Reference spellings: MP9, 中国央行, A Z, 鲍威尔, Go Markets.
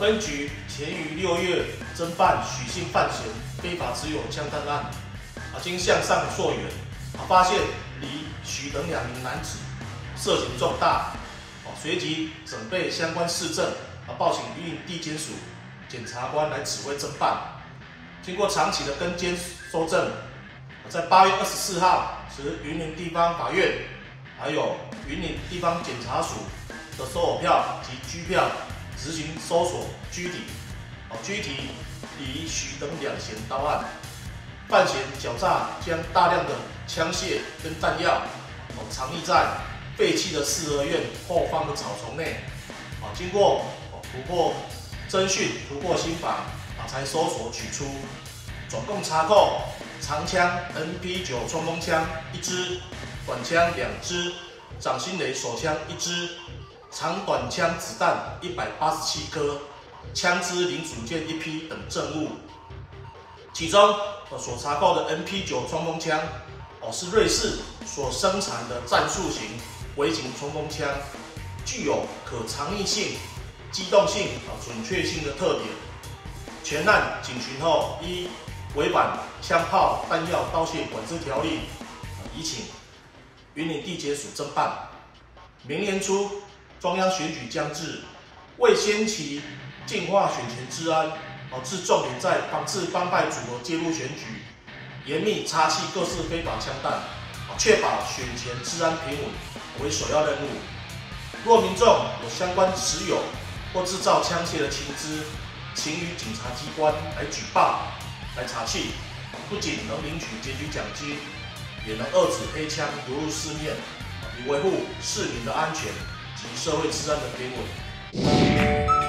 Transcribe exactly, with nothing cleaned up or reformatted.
分局前于六月侦办许姓范闲非法持有枪弹案，啊，经向上溯源，啊，发现李、许等两名男子涉嫌重大，啊，随即准备相关事证，啊，报请云林地检署检察官来指挥侦办。经过长期的跟监搜证，啊，在八月二十四号时，云林地方法院还有云林地方检察署的搜偶票及拘票。 执行搜索居邸，哦，居邸李、许等两嫌刀案，范闲狡诈将大量的枪械跟弹药，哦，藏匿在废弃的四合院后方的草丛内，啊，经过突破侦讯、突破心法，啊，才搜索取出，总共查扣长枪 N P 九冲锋枪一支，短枪两支，掌心雷手枪一支。 长短枪子弹一百八十七颗，枪支零组件一批等证物。其中，所查扣的 N P 九冲锋枪，哦，是瑞士所生产的战术型微型冲锋枪，具有可藏匿性、机动性、啊准确性的特点。全案警询后，依违反《枪炮弹药刀械管制条例》，移请云林地检署侦办。明年初。 中央选举将至，为先期净化选前治安，哦，置重点在防治帮派组合介入选举，严密查缉各式非法枪弹，哦，确保选前治安平稳为首要任务。若民众有相关持有或制造枪械的情资，请与警察机关来举报、来查缉，不仅能领取检举奖金，也能遏止黑枪流入市面，以维护市民的安全。 及社会治安的平稳。